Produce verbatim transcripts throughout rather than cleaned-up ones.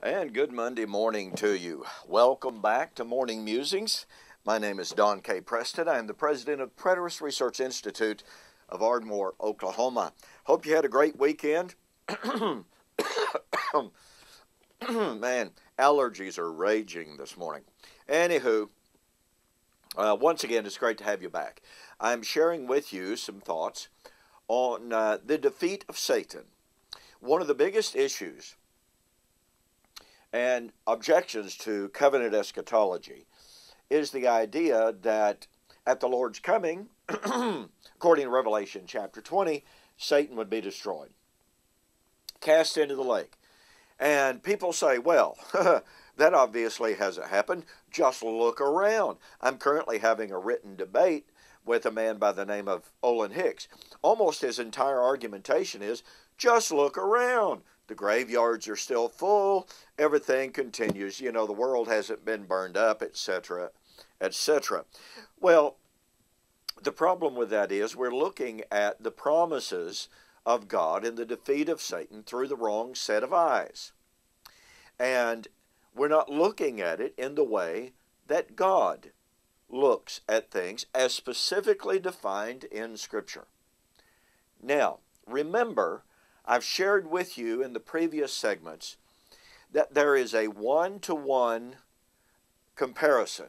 And good Monday morning to you. Welcome back to Morning Musings. My name is Don K. Preston. I am the president of Preterist Research Institute of Ardmore, Oklahoma. Hope you had a great weekend. Man, allergies are raging this morning. Anywho, uh, once again, it's great to have you back. I'm sharing with you some thoughts on uh, the defeat of Satan. One of the biggest issues and objections to covenant eschatology is the idea that at the Lord's coming, according to Revelation chapter twenty, Satan would be destroyed, cast into the lake. And people say, well, that obviously hasn't happened. Just look around. I'm currently having a written debate with a man by the name of Olin Hicks. Almost his entire argumentation is, just look around. The graveyards are still full. Everything continues. You know, the world hasn't been burned up, et cetera, et cetera. Well, the problem with that is we're looking at the promises of God and the defeat of Satan through the wrong set of eyes. And we're not looking at it in the way that God looks at things as specifically defined in Scripture. Now, remember, I've shared with you in the previous segments that there is a one-to-one comparison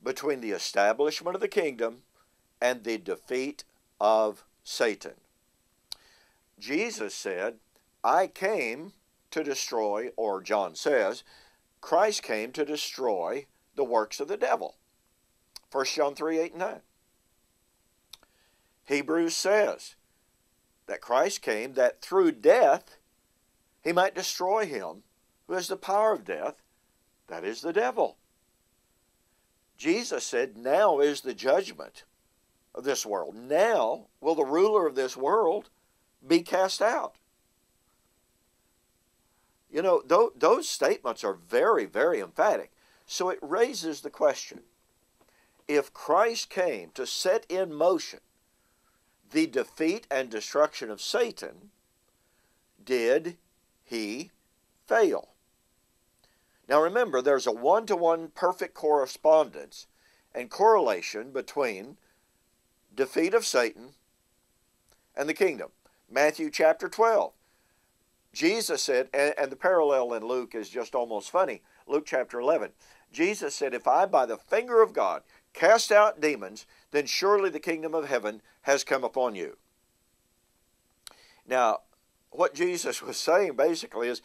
between the establishment of the kingdom and the defeat of Satan. Jesus said, I came to destroy, or John says, Christ came to destroy the works of the devil. First John three, eight and nine. Hebrews says that Christ came that through death he might destroy him who has the power of death, that is the devil. Jesus said, now is the judgment of this world. Now will the ruler of this world be cast out. You know, th those statements are very, very emphatic. So it raises the question, if Christ came to set in motion the defeat and destruction of Satan, did he fail? Now remember, there's a one-to-one perfect correspondence and correlation between defeat of Satan and the kingdom. Matthew chapter twelve, Jesus said, and, and the parallel in Luke is just almost funny, Luke chapter eleven, Jesus said, if I by the finger of God cast out demons, then surely the kingdom of heaven has come upon you. Now, what Jesus was saying basically is,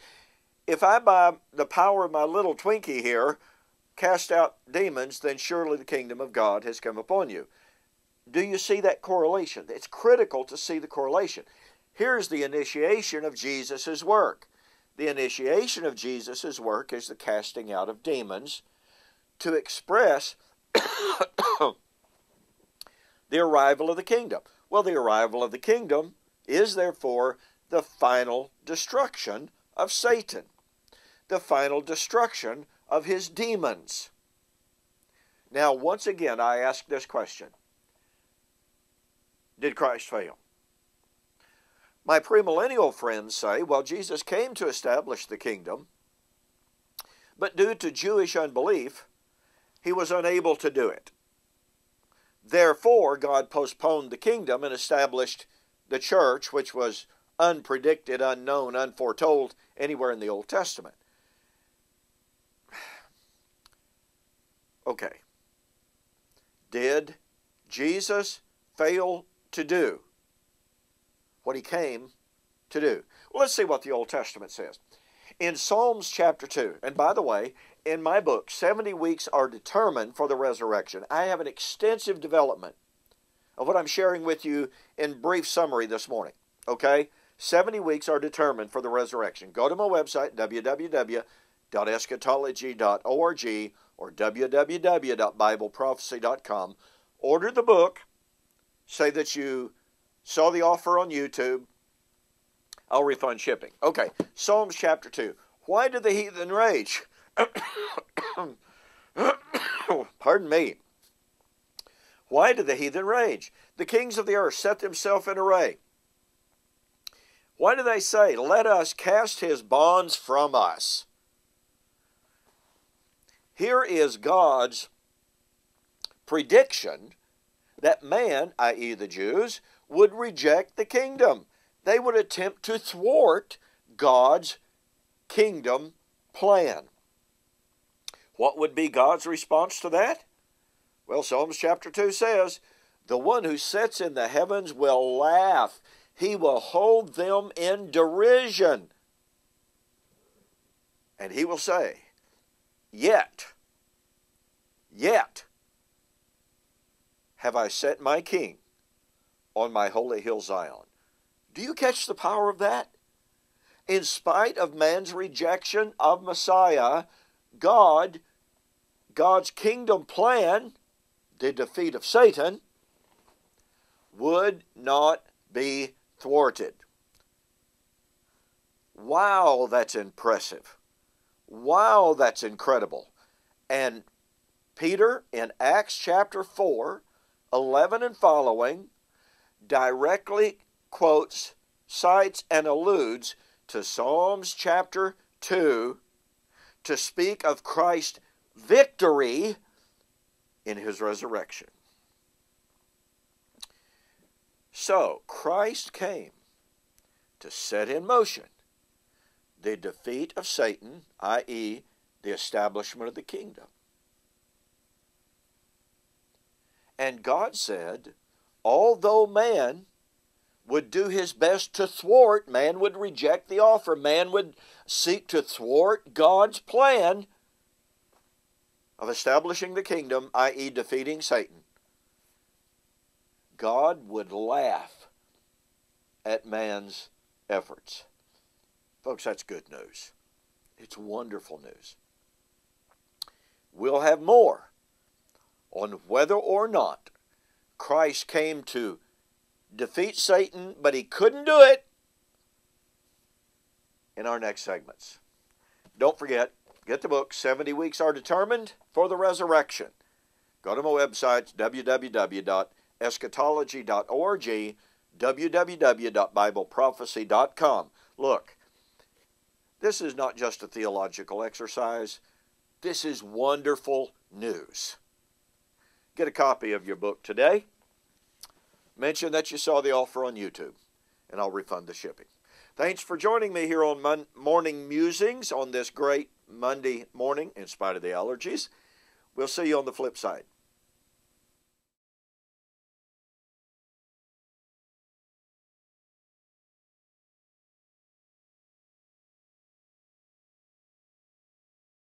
if I by the power of my little Twinkie here cast out demons, then surely the kingdom of God has come upon you. Do you see that correlation? It's critical to see the correlation. Here's the initiation of Jesus' work. The initiation of Jesus' work is the casting out of demons to express the arrival of the kingdom. Well, the arrival of the kingdom is therefore the final destruction of Satan, the final destruction of his demons. Now, once again, I ask this question. Did Christ fail? My premillennial friends say, well, Jesus came to establish the kingdom, but due to Jewish unbelief, he was unable to do it. Therefore, God postponed the kingdom and established the church, which was unpredicted, unknown, unforetold anywhere in the Old Testament. Okay. Did Jesus fail to do what he came to do? Well, let's see what the Old Testament says. In Psalms chapter two, and by the way, in my book, Seventy Weeks Are Determined for the Resurrection, I have an extensive development of what I'm sharing with you in brief summary this morning, okay? Seventy Weeks Are Determined for the Resurrection. Go to my website, w w w dot eschatology dot org or w w w dot bible prophecy dot com. Order the book. Say that you saw the offer on YouTube. I'll refund shipping. Okay, Psalms chapter two. Why do the heathen rage? Pardon me. Why do the heathen rage? The kings of the earth set themselves in array. Why do they say, let us cast his bonds from us? Here is God's prediction that man, that is the Jews, would reject the kingdom. They would attempt to thwart God's kingdom plan. What would be God's response to that? Well, Psalms chapter two says, "The one who sits in the heavens will laugh. He will hold them in derision. And he will say, Yet, yet have I set my king on my holy hill Zion." Do you catch the power of that? In spite of man's rejection of Messiah, God, God's kingdom plan, the defeat of Satan, would not be thwarted. Wow, that's impressive. Wow, that's incredible. And Peter, in Acts chapter four, eleven and following, directly quotes, cites, and alludes to Psalms chapter two to speak of Christ's victory in his resurrection. So, Christ came to set in motion the defeat of Satan, that is the establishment of the kingdom. And God said, although man would do his best to thwart, man would reject the offer, man would seek to thwart God's plan of establishing the kingdom, that is defeating Satan, God would laugh at man's efforts. Folks, that's good news. It's wonderful news. We'll have more on whether or not Christ came to defeat Satan, but he couldn't do it, in our next segments. Don't forget, get the book, Seventy Weeks Are Determined for the Resurrection. Go to my website, w w w dot eschatology dot org, w w w dot bible prophecy dot com. Look, this is not just a theological exercise. This is wonderful news. Get a copy of your book today. Mention that you saw the offer on YouTube, and I'll refund the shipping. Thanks for joining me here on Mon- Morning Musings on this great Monday morning, in spite of the allergies. We'll see you on the flip side.